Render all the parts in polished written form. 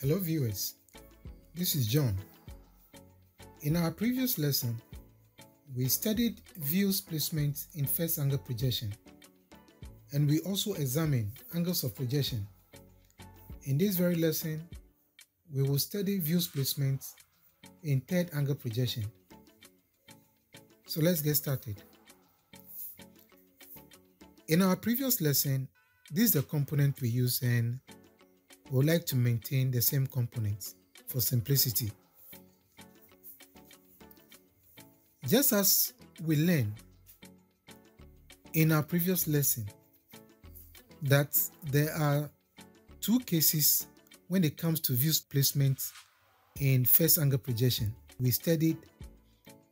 Hello viewers, this is John. In our previous lesson, we studied views placement in first angle projection, and we also examined angles of projection. In this very lesson, we will study views placement in third angle projection. So let's get started. In our previous lesson, this is the component we use, and we would like to maintain the same components for simplicity. Just as we learned in our previous lesson that there are two cases when it comes to views placement in first angle projection. We studied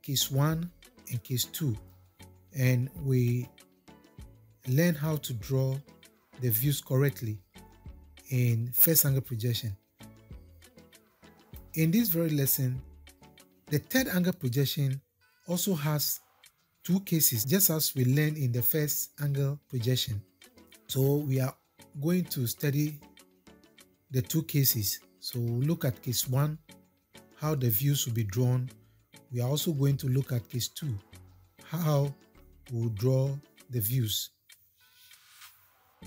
case 1 and case 2, and we learned how to draw the views correctly in first angle projection. In this very lesson, the third angle projection also has two cases, just as we learned in the first angle projection. So we are going to study the two cases. So we'll look at case 1, how the views will be drawn. We are also going to look at case 2, how we'll draw the views.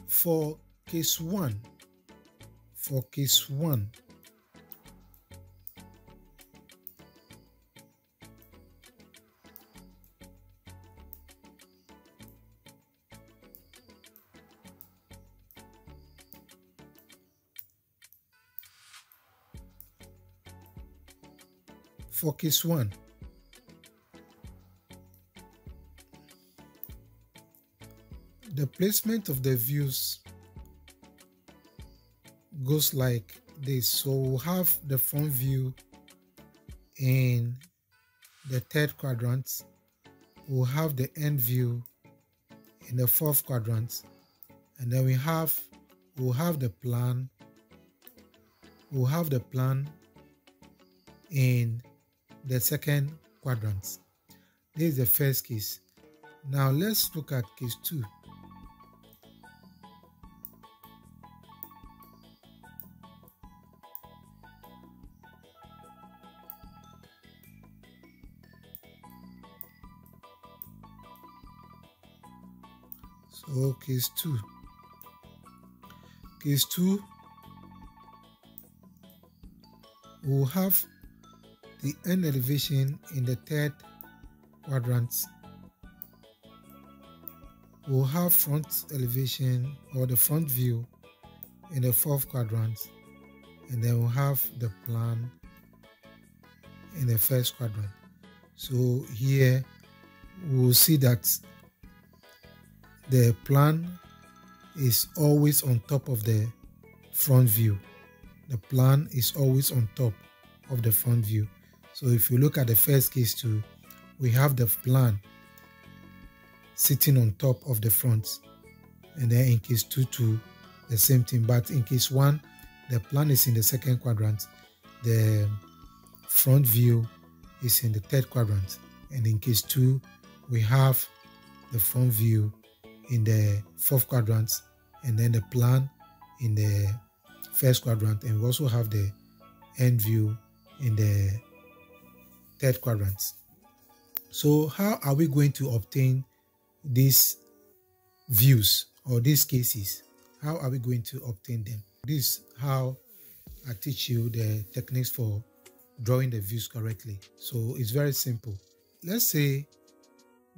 For case 1, the placement of the views goes like this. So we'll have the front view in the third quadrant, we'll have the end view in the fourth quadrant, and then we'll have the plan in the second quadrant. This is the first case. Now let's look at case 2. So case 2, we'll have the end elevation in the third quadrant, we'll have front elevation or the front view in the fourth quadrant, and then we'll have the plan in the first quadrant. So here we'll see that the plan is always on top of the front view. The plan is always on top of the front view. So if you look at the first case 2, we have the plan sitting on top of the front. And then in case 2, the same thing. But in case 1, the plan is in the second quadrant. The front view is in the third quadrant. And in case 2, we have the front view in the fourth quadrant, and then the plan in the first quadrant. And we also have the end view in the third quadrant. So how are we going to obtain these views or these cases? How are we going to obtain them? This is how I teach you the techniques for drawing the views correctly. So it's very simple. Let's say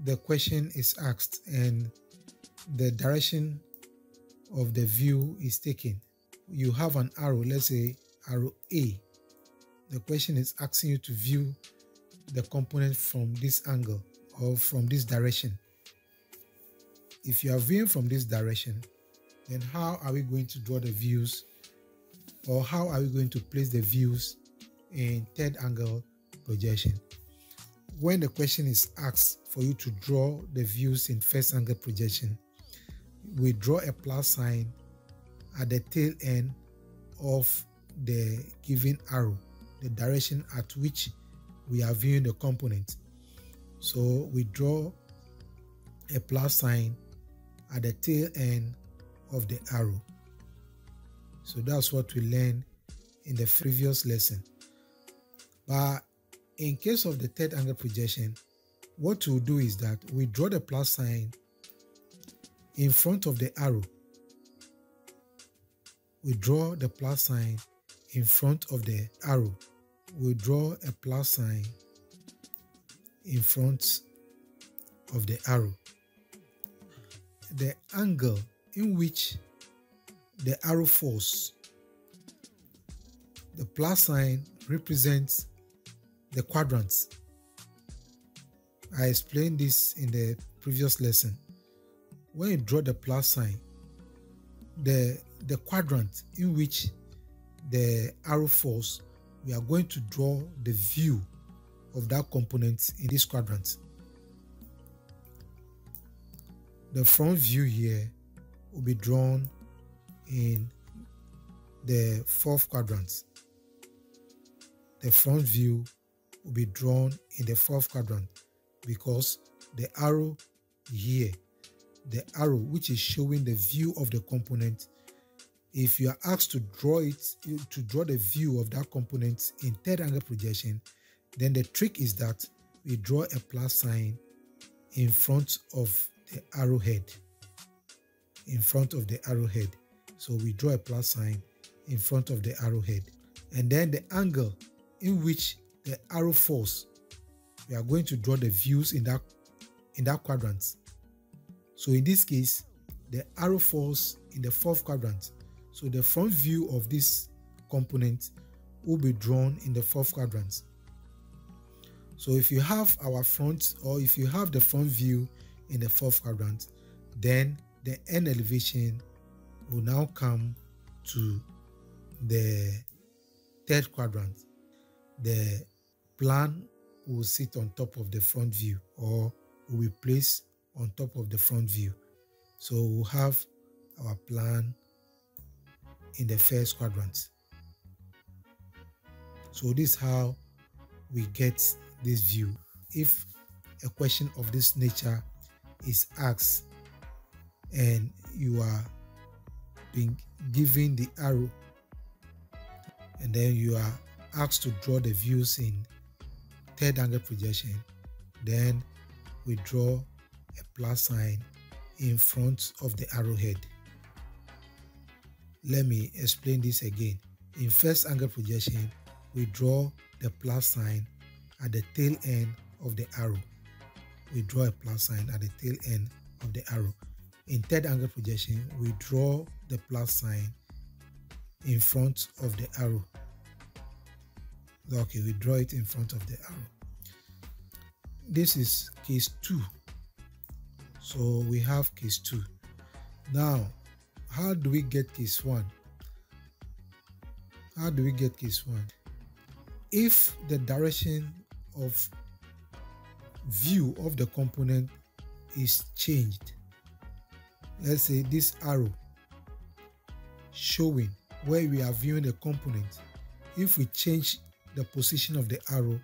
the question is asked and the direction of the view is taken. You have an arrow, let's say arrow A. The question is asking you to view the component from this angle or from this direction. If you are viewing from this direction, then how are we going to draw the views, or how are we going to place the views in third angle projection? When the question is asked for you to draw the views in first angle projection, we draw a plus sign at the tail end of the given arrow, the direction at which we are viewing the component. So we draw a plus sign at the tail end of the arrow. So that's what we learned in the previous lesson. But in case of the third angle projection, what we'll do is that we draw the plus sign in front of the arrow. We draw the plus sign in front of the arrow. We draw a plus sign in front of the arrow. The angle in which the arrow falls, the plus sign represents the quadrants. I explained this in the previous lesson. When you draw the plus sign, the quadrant in which the arrow falls, we are going to draw the view of that component in this quadrant. The front view here will be drawn in the fourth quadrant. The front view will be drawn in the fourth quadrant because the arrow here, the arrow which is showing the view of the component, if you are asked to draw it, to draw the view of that component in third angle projection, then the trick is that we draw a plus sign in front of the arrowhead. In front of the arrowhead. So we draw a plus sign in front of the arrowhead. And then the angle in which the arrow falls, we are going to draw the views in that quadrant. So in this case, the arrow falls in the fourth quadrant. So the front view of this component will be drawn in the fourth quadrant. So if you have the front view in the fourth quadrant, then the end elevation will now come to the third quadrant. The plan will sit on top of the front view, or will be placed on top of the front view. So we'll have our plan in the first quadrant. So this is how we get this view. If a question of this nature is asked and you are being given the arrow and then you are asked to draw the views in third angle projection, then we draw a plus sign in front of the arrowhead. Let me explain this again. In first angle projection, we draw the plus sign at the tail end of the arrow. We draw a plus sign at the tail end of the arrow. In third angle projection, we draw the plus sign in front of the arrow. Okay, we draw it in front of the arrow. This is case 2. So we have case 2. Now, how do we get case 1? How do we get case 1? If the direction of view of the component is changed, let's say this arrow showing where we are viewing the component, if we change the position of the arrow,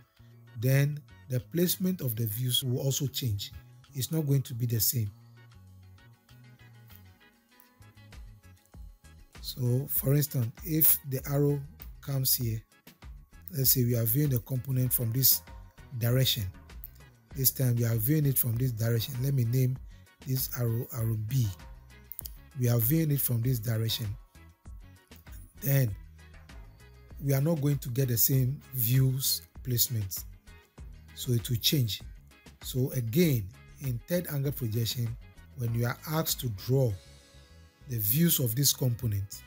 then the placement of the views will also change. It's not going to be the same. So for instance, if the arrow comes here, let's say we are viewing the component from this direction. This time we are viewing it from this direction. Let me name this arrow B. We are viewing it from this direction. Then we are not going to get the same views placements. So it will change. So again, in third angle projection, when you are asked to draw the views of this component,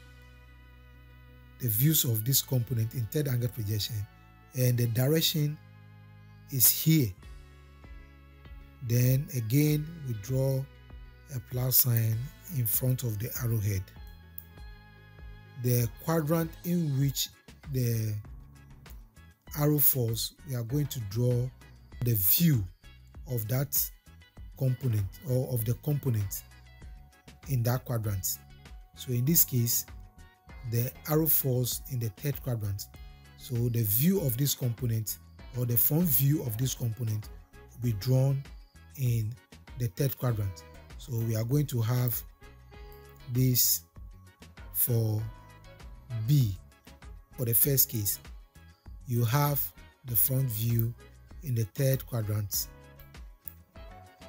in third angle projection, and the direction is here, then again we draw a plus sign in front of the arrowhead. The quadrant in which the arrow falls, we are going to draw the view of that component, or of the component in that quadrant. So in this case, the arrow falls in the third quadrant. So the view of this component, or the front view of this component, will be drawn in the third quadrant. So we are going to have this for B. For the first case, you have the front view in the third quadrant.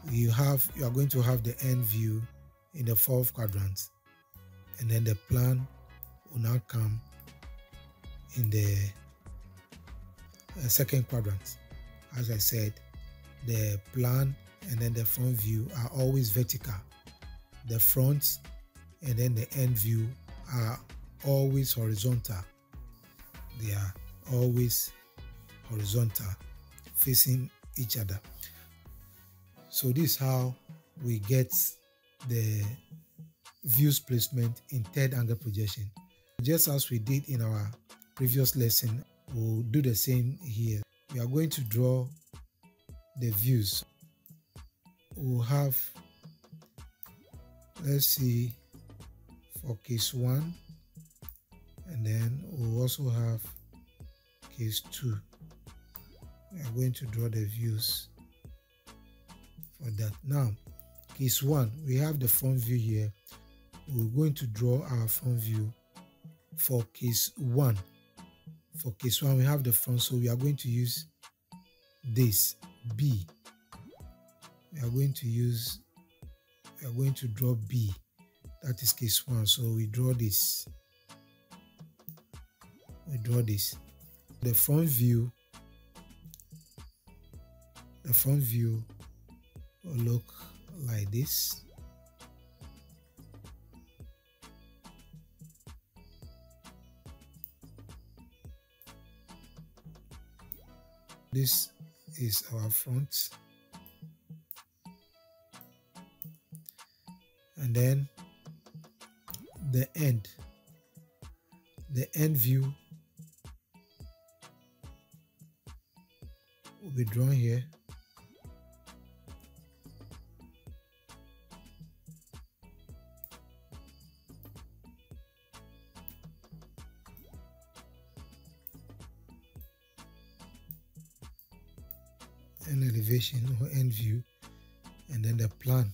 You are going to have the end view in the fourth quadrant, and then the plan will now come in the second quadrant. As I said, the plan and then the front view are always vertical. The front and then the end view are always horizontal. They are always horizontal, facing each other. So this is how we get the views placement in third angle projection. Just as we did in our previous lesson, we'll do the same here. We are going to draw the views. We'll have, let's see, for case 1, and then we'll also have case 2. We are going to draw the views for that. Now, case 1, we have the front view here. We're going to draw our front view for case 1. For case 1, we have the front, so we are going to use this B. We are going to draw B. That is case 1. So we draw this. The front view. The front view will look like this. This is our front, and then the end view will be drawn here. An elevation or end view, and then the plan,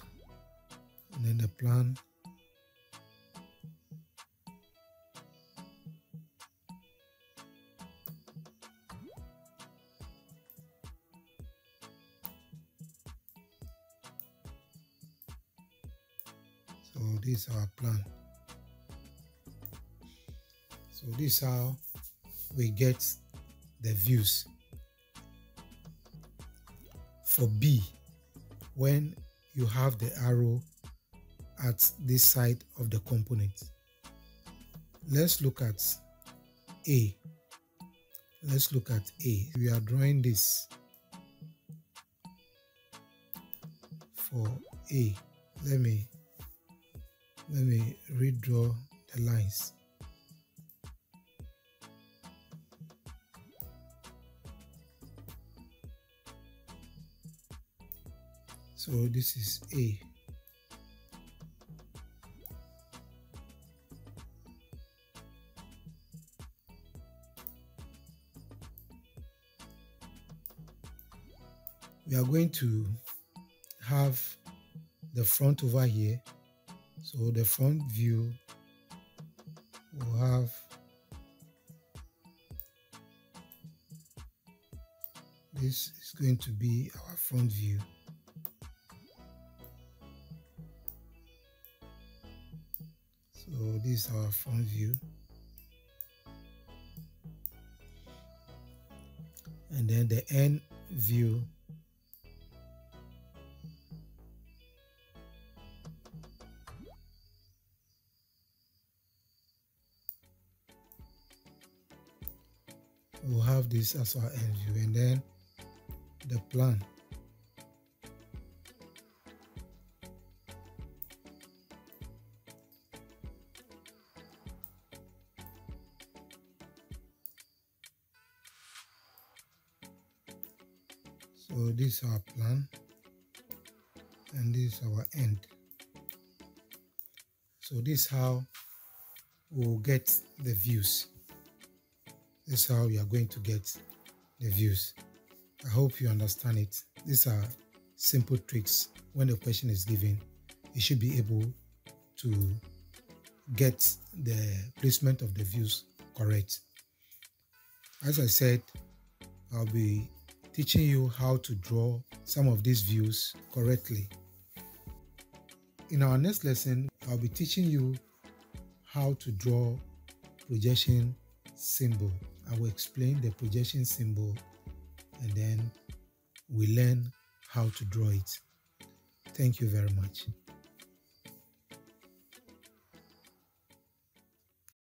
so this is our plan. So this is how we get the views. For B, when you have the arrow at this side of the component. Let's look at A. We are drawing this for A. Let me redraw the lines. So this is A. We are going to have the front over here. So the front view will have this is going to be our front view. So this is our front view, and then the end view will have this as our end view, and then the plan. So this is our plan, and this is our end. So this is how we'll get the views. This is how we are going to get the views. I hope you understand it. These are simple tricks. When the question is given, you should be able to get the placement of the views correct. As I said, I'll be teaching you how to draw some of these views correctly. In our next lesson, I'll be teaching you how to draw projection symbol. I will explain the projection symbol and then we learn how to draw it. Thank you very much.